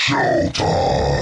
Showtime!